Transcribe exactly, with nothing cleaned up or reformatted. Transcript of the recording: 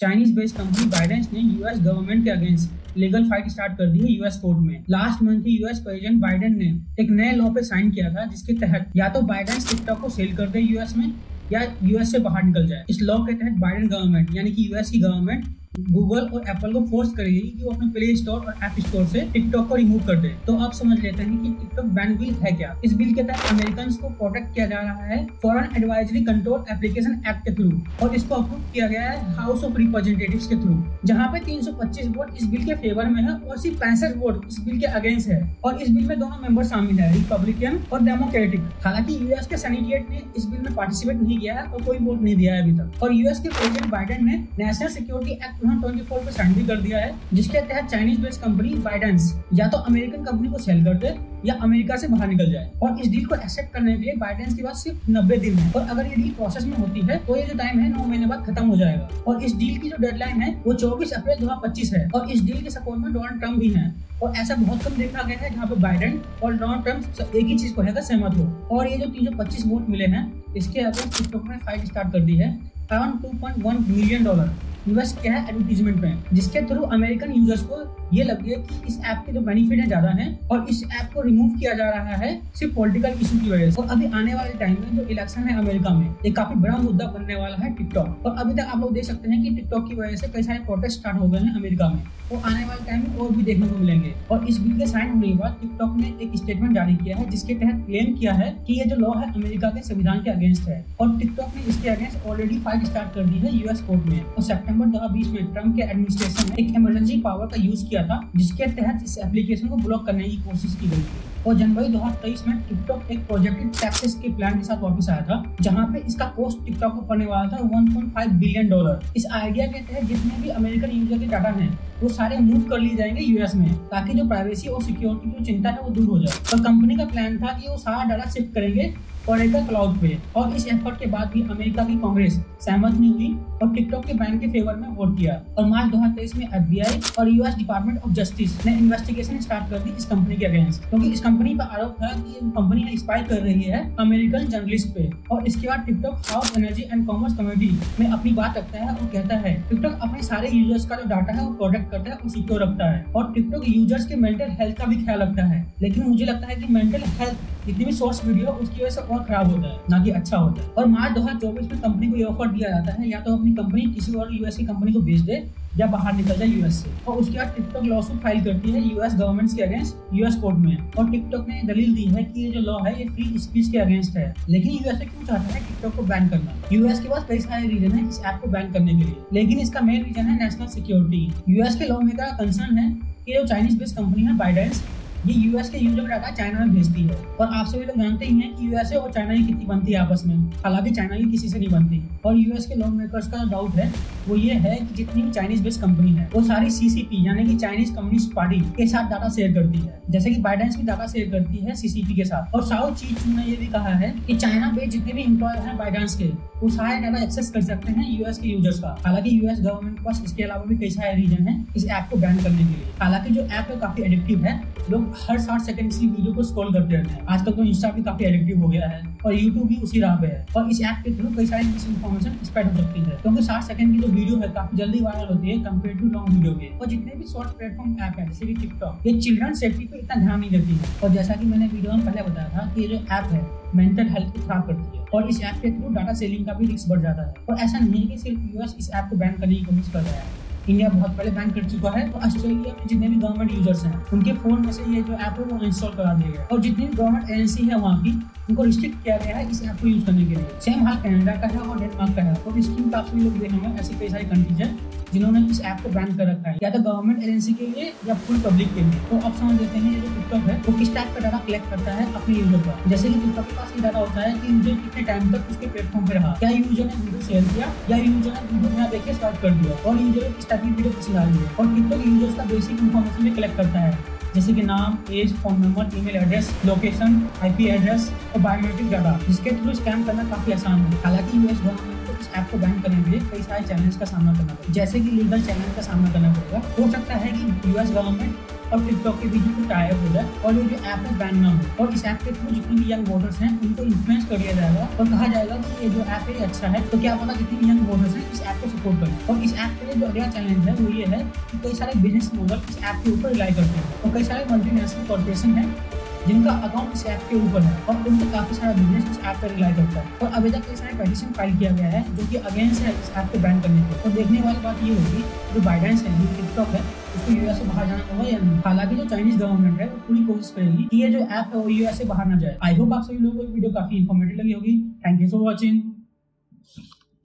Chinese based company ByteDance ने US government के against legal fight start कर दी है यूएस कोर्ट में। लास्ट मंथ ही यूएस प्रेसिडेंट बाइडेन ने एक नए लॉ पे साइन किया था जिसके तहत या तो ByteDance टिकटॉक को सेल कर दे यूएस में या यूएस से बाहर निकल जाए। इस लॉ के तहत बाइडेन गवर्नमेंट यानी कि यूएस की गवर्नमेंट गूगल और एप्पल को फोर्स करेगी कि वो अपने प्ले स्टोर और ऐप स्टोर से टिकटॉक को रिमूव कर दे। तो आप समझ लेते हैं कि टिकटॉक बैन बिल है क्या। इस बिल के तहत अमेरिकन्स को प्रोटेक्ट किया जा रहा है foreign advisory control application act के थ्रू और इसको अप्रूव किया गया है हाउस ऑफ रिप्रेजेंटेटिव्स के थ्रू, जहाँ पे तीन सौ पच्चीस वोट इस बिल के फेवर में है और सिर्फ पैंसठ वोट इस बिल के अगेंस्ट है और इस बिल में दोनों मेंबर शामिल है, रिपब्लिकन और डेमोक्रेटिक। हालांकि यूएस के सेनेट ने इस बिल में पार्टिसिपेट नहीं किया है और कोई वोट नहीं दिया है अभी तक। और यूएस के प्रेसिडेंट बाइडेन ने नेशनल सिक्योरिटी एक्ट दो हज़ार चौबीस पे साइन भी कर दिया है जिसके तहत चाइनीज बेस्ड कंपनी ByteDance या तो अमेरिकन कंपनी को सेल कर दे या अमेरिका से बाहर निकल जाए। और इस डील को एक्सेप्ट करने के लिए ByteDance के पास सिर्फ नब्बे दिन है और अगर ये डील प्रोसेस में होती है तो ये जो टाइम है नौ महीने बाद खत्म हो जाएगा। और इस डील की जो डेडलाइन है वो चौबीस अप्रैल दो हज़ार पच्चीस है और इस डील के सपोर्ट में डोनाल्ड ट्रम्प भी है और ऐसा बहुत कम देखा गया है जहाँ पे बाइडेन और डोनाल्ड ट्रम्प एक ही चीज को लेकर सहमत हो। और ये जो तीन सौ पच्चीस वोट मिले हैं इसके अगेंस्ट टिकटॉक ने फाइट स्टार्ट कर दी है around two point one million dollar invest किया है एडवर्टीजमेंट में, जिसके थ्रू अमेरिकन यूजर्स को ये लग गया कि इस ऐप के जो बेनिफिट है ज्यादा है और इस ऐप को रिमूव किया जा रहा है सिर्फ पॉलिटिकल इशू की वजह से। और अभी आने वाले टाइम में जो इलेक्शन है अमेरिका में ये काफी बड़ा मुद्दा बनने वाला है टिकटॉक। और अभी तक आप लोग देख सकते हैं कि टिकटॉक की वजह से कई सारे प्रोटेस्ट स्टार्ट हो गए हैं अमेरिका में, वो आने वाले टाइम में और भी देखने को मिलेंगे। और इस बिल के साइन होने के बाद टिकटॉक ने एक स्टेटमेंट जारी किया है जिसके तहत क्लेम किया है कि ये जो लॉ है अमेरिका के संविधान के अगेंस्ट है और टिकटॉक ने इसके अगेंस्ट ऑलरेडी फाइट स्टार्ट कर दी है यूएस कोर्ट में। और सितंबर दो हज़ार बीस में ट्रम्प के एडमिनिस्ट्रेशन ने एक इमरजेंसी पावर का यूज किया था जिसके तहत इस एप्लीकेशन को ब्लॉक करने की कोशिश की गई थी। और जनवरी दो हज़ार तेईस में टिकटॉक एक प्रोजेक्टेड टैक्सेस के प्लान के साथ वापस आया था जहां पे इसका कॉस्ट टिकटॉक को पड़ने वाला था one point five billion dollar. इस आइडिया के तहत जितने भी अमेरिकन यूजर के डाटा हैं वो सारे मूव कर लिए जाएंगे यूएस में ताकि जो प्राइवेसी और सिक्योरिटी की चिंता है वो दूर हो जाए। और कंपनी का प्लान था कि वो सारा डाटा शिफ्ट करेंगे ओरेकल क्लाउड पे। और इस एफर्ट के बाद भी अमेरिका की कांग्रेस सहमत नहीं हुई और टिकटॉक के बैन के फेवर में वोट किया। और मार्च दो हज़ार तेईस में एफबीआई और यूएस डिपार्टमेंट ऑफ जस्टिस ने इन्वेस्टिगेशन स्टार्ट कर दी इस कंपनी के अगेंस्ट क्योंकि इस कंपनी पर आरोप था कि कंपनी ने स्पाई कर रही है अमेरिकन जर्नलिस्ट पे। और इसके बाद TikTok house energy and commerce committee में अपनी बात रखता है और कहता है टिकटॉक अपने सारे यूजर्स का जो डाटा है वो प्रोटेक्ट करता है और सिक्योर रखता है और टिकटॉक यूजर्स के मेंटल हेल्थ का भी ख्याल रखता है। लेकिन मुझे लगता है कि मेंटल हेल्थ जितनी भी सोर्स वीडियो उसकी वजह से और खराब होता है ना कि अच्छा होता है। और मार्च दो हज़ार चौबीस में कंपनी को ये ऑफर दिया जाता है या तो अपनी कंपनी किसी और यूएस की कंपनी को बेच दे या बाहर निकल जाए यूएस से। और उसके बाद टिकटॉक लॉसूट फाइल करती है यूएस गवर्नमेंट के अगेंस्ट यूएस कोर्ट में और टिकटॉक ने दलील दी है कि ये जो लॉ है ये फ्री स्पीच के अगेंस्ट है। लेकिन यूएस क्यों चाहता है टिकटॉक को बैन करना। यूएस के पास कई सारे रीजन है इस ऐप को बैन करने के लिए लेकिन इसका मेन रीजन है नेशनल सिक्योरिटी। यूएस के लॉ मेकर का कंसर्न है कि जो चाइनीज बेस्ड कंपनी है ByteDance ये यूएस के यूजर डाटा चाइना में भेजती है और आप सभी लोग जानते ही हैं कि यूएसए और चाइना की कितनी बनती है आपस में, हालांकि चाइना की किसी से नहीं बनती। और यूएस के लॉ मेकर्स का डाउट है वो ये है कि जितनी भी चाइनीज बेस्ड कंपनी है वो सारी सीसीपी यानी कि चाइनीज कम्युनिस्ट पार्टी के साथ डाटा शेयर करती है जैसे कि ByteDance भी डाटा शेयर करती है सीसीपी के साथ। और साउथ चीज ने ये भी कहा है कि चाइना बेस्ड जितने भी एम्प्लॉयर हैं ByteDance के वो सारे डाटा एक्सेस कर सकते हैं यूएस के यूजर्स का। हालांकि यूएस गवर्नमेंट के पास इसके अलावा भी कई सारे रीजन है इस ऐप को बैन करने के लिए। हालांकि जो ऐप है काफी एडिक्टिव है, लोग हर साठ सेकंड इसी वीडियो को स्क्रॉल करते रहते हैं। आजकल तो इंस्टा भी काफी एडिक्टिव हो गया है और यूट्यूब भी उसी राह पे है और इस ऐप के थ्रू कई सारी मिस इन्फॉर्मेशन स्प्रेड हो सकती है क्योंकि साठ सेकंड की जो वीडियो है काफी जल्दी वायरल होती है कंपेयर टू लॉन्ग वीडियो के। और जितने भी शॉर्ट प्लेटफॉर्म ऐप है जैसे कि टिकटॉक ये चिल्ड्रन सेफ्टी पे इतना ध्यान नहीं देती है और जैसा कि मैंने वीडियो में पहले बताया था कि ये जो ऐप है मेंटल हेल्थ को खराब करती है और इस ऐप के थ्रू डाटा सेलिंग का भी रिस्क बढ़ जाता है। और ऐसा नहीं है कि सिर्फ यूएस इस ऐप को बैन करने की कोशिश कर रहा है, इंडिया बहुत पहले बैन कर चुका है और ऑस्ट्रेलिया में जितने भी गवर्नमेंट यूजर्स हैं उनके फोन में से ये जो ऐप है वो इंस्टॉल करा दिया गया और जितनी भी गवर्नमेंट एजेंसी है वहाँ की उनको रिस्ट्रिक्ट किया गया है इस ऐप को यूज करने के लिए। सेम हाल कनाडा का है और डेनमार्क का है और स्कीम का आप लोग देखेंगे ऐसी कई सारी कंट्रीज है जिन्होंने इस ऐप को बैन कर रखा है या तो गवर्नमेंट एजेंसी के लिए या फुल पब्लिक के लिए। तो आप समझ लेते हैं ये जो टिकटॉक है वो किस टाइप का डाटा कलेक्ट करता है अपने यूजर का। जैसे कि टिकटॉक के पास ये डाटा होता है कि यूजर कितने टाइम तक उसके प्लेटफॉर्म पर रहा, क्या यूजर ने वीडियो शेयर किया या यूजर ने वीडियो बिना देखे स्वाइप कर दिया और यूजर किस टाइप की वीडियो पसंद आ रही है। और टिकटॉक यूजर्स का बेसिक इन्फॉर्मेशन भी कलेक्ट करता है जैसे कि नाम, age, phone number, email address, location, IP address और बायोमेट्रिक डाटा जिसके थ्रू स्कैम करना काफी आसान है। हालांकि यूएस गवर्नमेंट को इस ऐप को बैन करने के लिए कई सारे चैलेंज का सामना करना पड़ेगा जैसे कि लीगल चैलेंज का सामना करना पड़ेगा। हो सकता है कि यूएस गवर्नमेंट और टिकटॉक के बीच में टाई अप हो जाए और ये जो ऐप है बैन ना हो, और इस ऐप के थ्रू जितने भी यंग वोटर्स हैं उनको इन्फ्लुएंस कर दिया जाएगा और कहा जाएगा कि ये जो ऐप है अच्छा है, तो क्या पता जितने भी यंग वोटर्स हैं इस ऐप को सपोर्ट करें। और इस ऐप के लिए जो अगला चैलेंज है वो ये है कि कई सारे बिजनेस मॉडल इस ऐप के ऊपर रिलाई करते हैं और कई सारे मल्टीनेशनल कॉर्पोरेशन है जिनका अकाउंट इस ऐप के ऊपर है और उनको काफ़ी सारा बिजनेस इस ऐप पर रिलाई करता है। और अभी तक कई सारे पेटिशन फाइल किया गया है जो कि अगेंस्ट है इस ऐप को बैन करने के। और देखने वाली बात ये होगी जो ByteDance है, जो टिकटॉक है, उसको यूएस से बाहर जाना होगा या नहीं। हालांकि जो चाइनीज गवर्नमेंट है वो पूरी कोशिश करेगी कि ये जो ऐप है वो यूएस से बाहर ना जाए। आई होप आप सभी लोगों को वीडियो काफ़ी इन्फॉर्मेटिव लगी होगी। Thank you for watching.